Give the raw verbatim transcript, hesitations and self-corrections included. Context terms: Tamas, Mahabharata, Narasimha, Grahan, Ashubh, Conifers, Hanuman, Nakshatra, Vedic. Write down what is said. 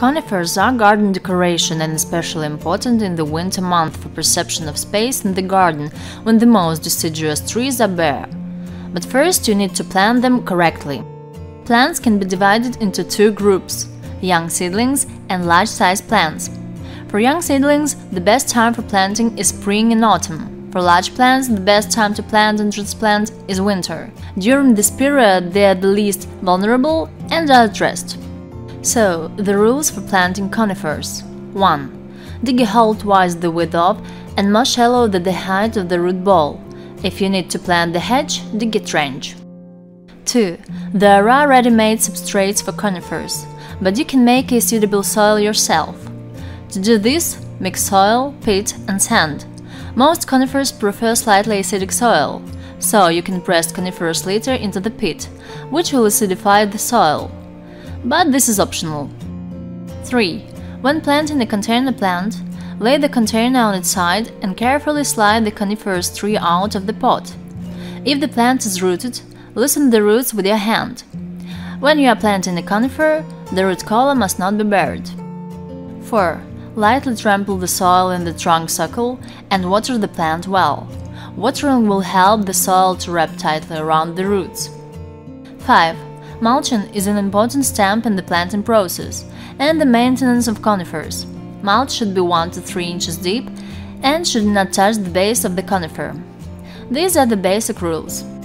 Conifers are garden decoration and especially important in the winter month for perception of space in the garden, when the most deciduous trees are bare. But first you need to plant them correctly. Plants can be divided into two groups – young seedlings and large-sized plants. For young seedlings, the best time for planting is spring and autumn. For large plants, the best time to plant and transplant is winter. During this period, they are the least vulnerable and are at rest. So, the rules for planting conifers. one. Dig a hole twice the width of and more shallow than the height of the root ball. If you need to plant the hedge, dig a trench. two. There are ready-made substrates for conifers, but you can make a suitable soil yourself. To do this, mix soil, peat and sand. Most conifers prefer slightly acidic soil, so you can press coniferous litter into the peat, which will acidify the soil. But this is optional. three. When planting a container plant, lay the container on its side and carefully slide the coniferous tree out of the pot. If the plant is rooted, loosen the roots with your hand. When you are planting a conifer, the root collar must not be buried. four. Lightly trample the soil in the trunk circle and water the plant well. Watering will help the soil to wrap tightly around the roots. five. Mulching is an important step in the planting process and the maintenance of conifers. Mulch should be one to three inches deep and should not touch the base of the conifer. These are the basic rules.